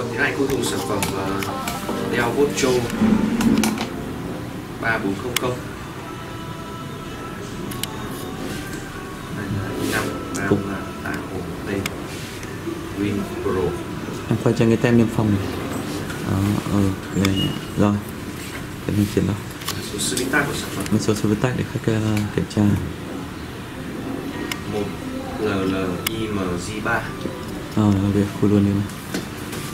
rồi. Thế này cô dùng sản phẩm Dell Vostro 3400. Win Pro. Em quay cho người tem niêm phong này. Ok rồi. Để mình chuyển vào. Số Svitag của sản phẩm. Một số Svitag để khách kiểm tra. 1LLIMJ3. Việc khui luôn đi mà.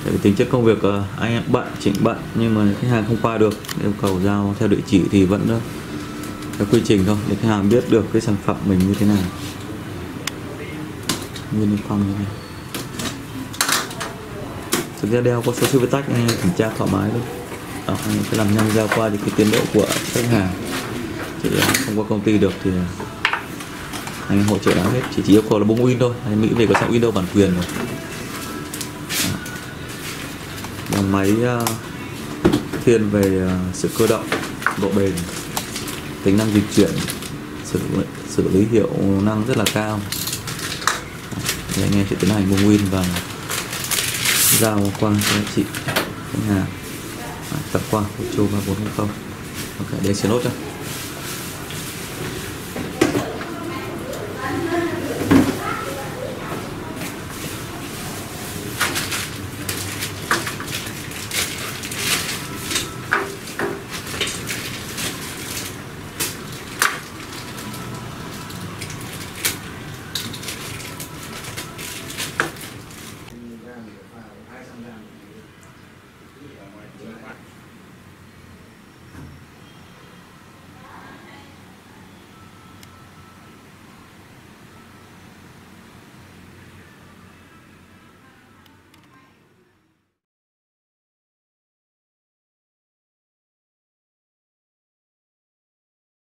Tại vì tính chất công việc anh em bận, chỉnh bận nhưng mà khách hàng không qua được, yêu cầu giao theo địa chỉ thì vẫn theo quy trình thôi để khách hàng biết được cái sản phẩm mình như thế nào. Nguyên phong như này. Thực ra đeo có số Svitag kiểm tra thoải mái luôn. Anh sẽ làm nhanh giao qua thì cái tiến độ của khách hàng. Chỉ không có công ty được thì anh hỗ trợ hết, chỉ yêu cầu là bung win thôi. Anh nghĩ về có sẵn Windows bản quyền rồi. Và máy thiên về sự cơ động, độ bền, tính năng di chuyển, xử lý hiệu năng rất là cao. Thì anh em sẽ tiến hành bung win và giao qua cho chị khách hàng. Tập qua Vostro 3400. Ok, để xin nốt cho.